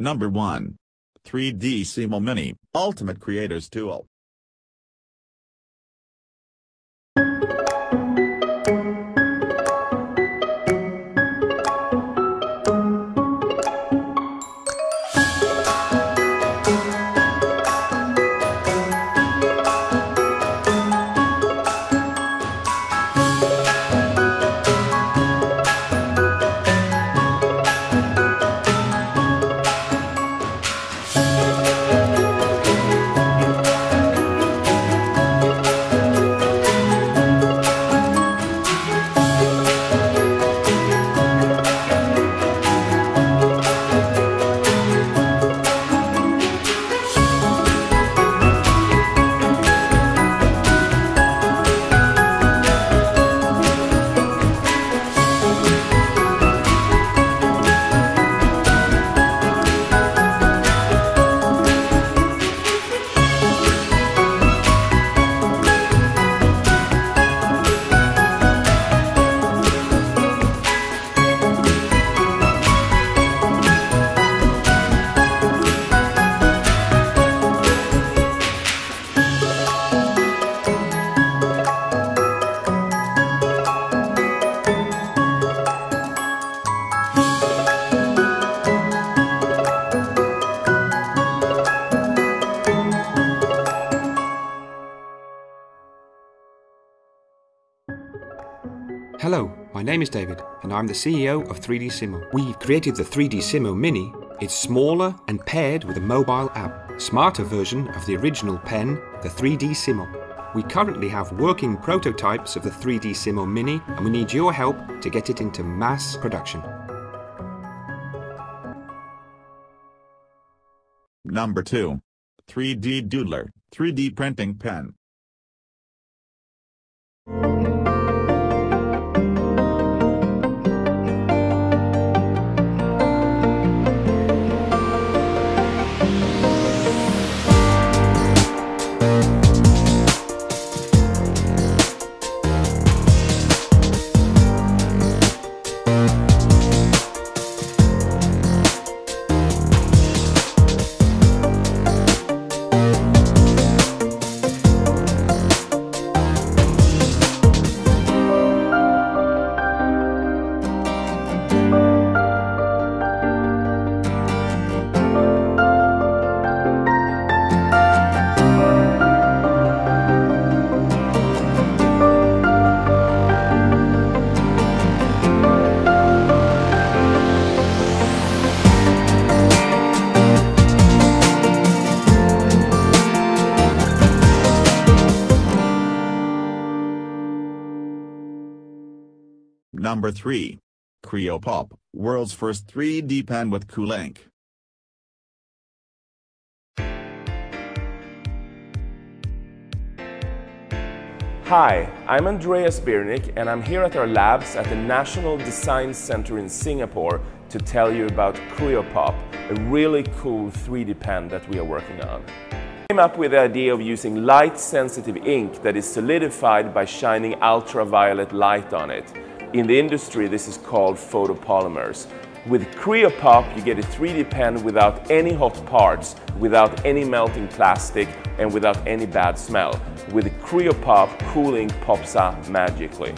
Number 1. 3D Simo Mini, Ultimate Creators Tool. Hello, my name is David and I'm the CEO of 3D Simo. We've created the 3D Simo Mini. It's smaller and paired with a mobile app, smarter version of the original pen, the 3D Simo. We currently have working prototypes of the 3D Simo Mini and we need your help to get it into mass production. Number 2. 3D Doodler, 3D Printing Pen. Number 3. CreoPop, World's First 3D Pen with Cool Ink. Hi, I'm Andreas Biernik and I'm here at our labs at the National Design Center in Singapore to tell you about CreoPop, a really cool 3D pen that we are working on. We came up with the idea of using light-sensitive ink that is solidified by shining ultraviolet light on it. In the industry, this is called photopolymers. With CreoPop, you get a 3D pen without any hot parts, without any melting plastic, and without any bad smell. With CreoPop, Cool Ink pops up magically.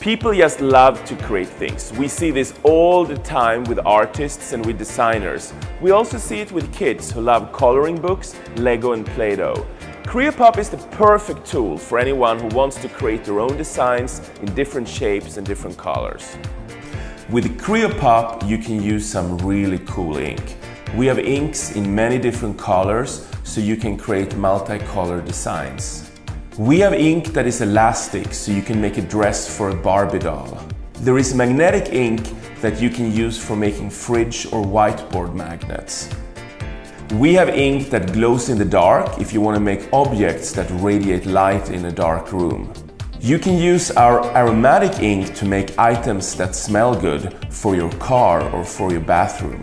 People just love to create things. We see this all the time with artists and with designers. We also see it with kids who love coloring books, Lego and Play-Doh. CreoPop is the perfect tool for anyone who wants to create their own designs in different shapes and different colors. With CreoPop, you can use some really cool ink. We have inks in many different colors, so you can create multicolor designs. We have ink that is elastic, so you can make a dress for a Barbie doll. There is magnetic ink that you can use for making fridge or whiteboard magnets. We have ink that glows in the dark if you want to make objects that radiate light in a dark room. You can use our aromatic ink to make items that smell good for your car or for your bathroom.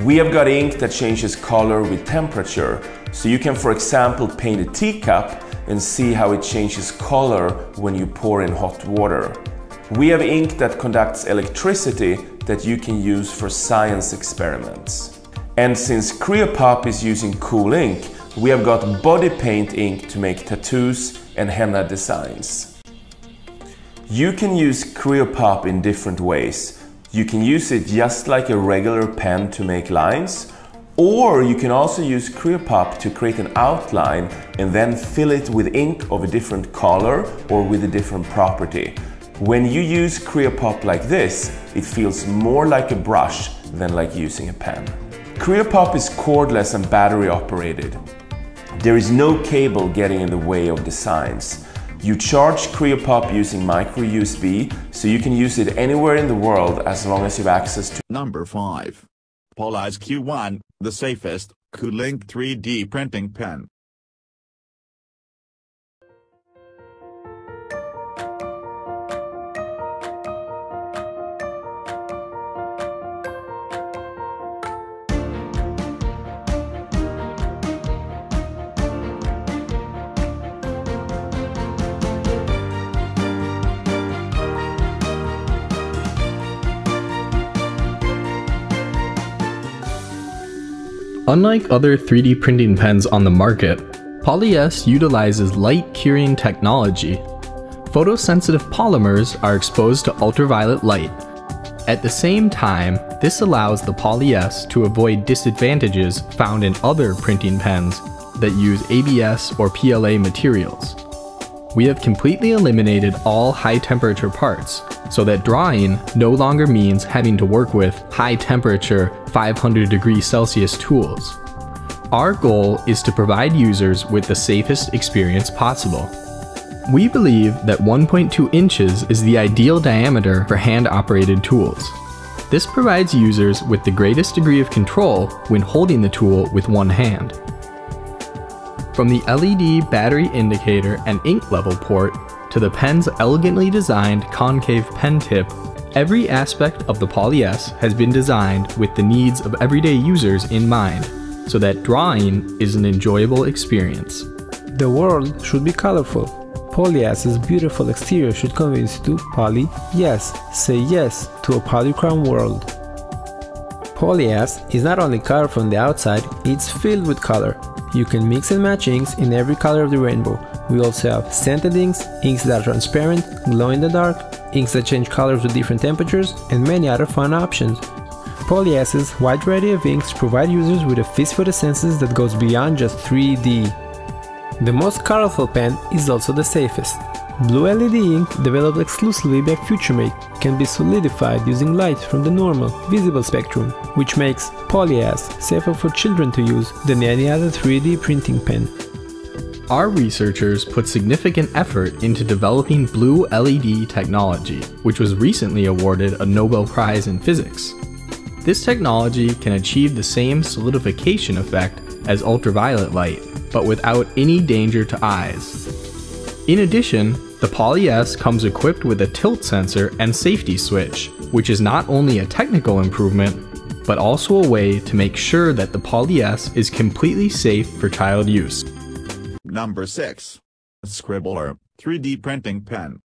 We have got ink that changes color with temperature, so you can, for example, paint a teacup and see how it changes color when you pour in hot water. We have ink that conducts electricity that you can use for science experiments. And since CreoPop is using cool ink, we have got body paint ink to make tattoos and henna designs. You can use CreoPop in different ways. You can use it just like a regular pen to make lines, or you can also use CreoPop to create an outline and then fill it with ink of a different color or with a different property. When you use CreoPop like this, it feels more like a brush than like using a pen. CreoPop is cordless and battery operated. There is no cable getting in the way of designs. You charge CreoPop using micro USB, so you can use it anywhere in the world as long as you have access to. Number 5. Polyes Q1, the safest, cool ink 3D printing pen. Unlike other 3D printing pens on the market, Polyes utilizes light curing technology. Photosensitive polymers are exposed to ultraviolet light. At the same time, this allows the Polyes to avoid disadvantages found in other printing pens that use ABS or PLA materials. We have completely eliminated all high-temperature parts, so that drawing no longer means having to work with high-temperature 500 degrees Celsius tools. Our goal is to provide users with the safest experience possible. We believe that 1.2 inches is the ideal diameter for hand-operated tools. This provides users with the greatest degree of control when holding the tool with one hand. From the LED battery indicator and ink level port to the pen's elegantly designed concave pen tip, every aspect of the Polyes has been designed with the needs of everyday users in mind, so that drawing is an enjoyable experience. The world should be colorful. Polyes's beautiful exterior should convince you to poly yes, say yes to a polychrome world. Polyes is not only colorful on the outside, it's filled with color. You can mix and match inks in every color of the rainbow. We also have scented inks, inks that are transparent, glow in the dark, inks that change colors with different temperatures, and many other fun options. Polyes's wide variety of inks provide users with a feast for the senses that goes beyond just 3D. The most colorful pen is also the safest. Blue LED ink, developed exclusively by FutureMate, can be solidified using light from the normal, visible spectrum, which makes Polyes safer for children to use than any other 3D printing pen. Our researchers put significant effort into developing blue LED technology, which was recently awarded a Nobel Prize in Physics. This technology can achieve the same solidification effect as ultraviolet light, but without any danger to eyes. In addition, the Polyes comes equipped with a tilt sensor and safety switch, which is not only a technical improvement, but also a way to make sure that the Polyes is completely safe for child use. Number 6. Scribbler 3D printing pen.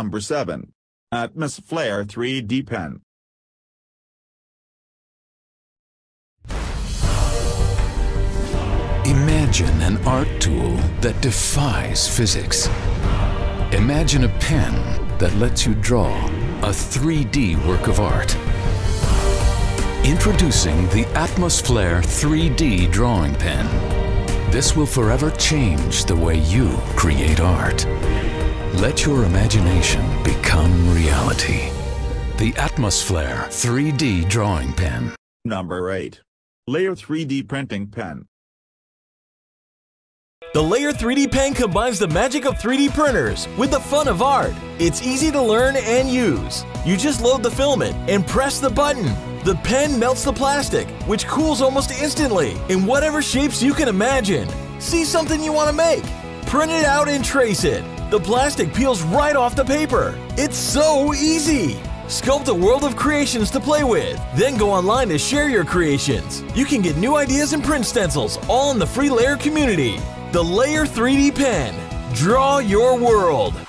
Number 7. AtmosFlare 3D Pen. Imagine an art tool that defies physics. Imagine a pen that lets you draw a 3D work of art. Introducing the AtmosFlare 3D Drawing Pen. This will forever change the way you create art. Let your imagination become reality. The AtmosFlare 3D Drawing Pen. Number 8. Layer 3D Printing Pen. The Layer 3D Pen combines the magic of 3D printers with the fun of art. It's easy to learn and use. You just load the filament and press the button. The pen melts the plastic, which cools almost instantly in whatever shapes you can imagine. See something you want to make? Print it out and trace it. The plastic peels right off the paper. It's so easy! Sculpt a world of creations to play with, then go online to share your creations. You can get new ideas and print stencils all in the free Layer community. The Layer 3D Pen. Draw your world.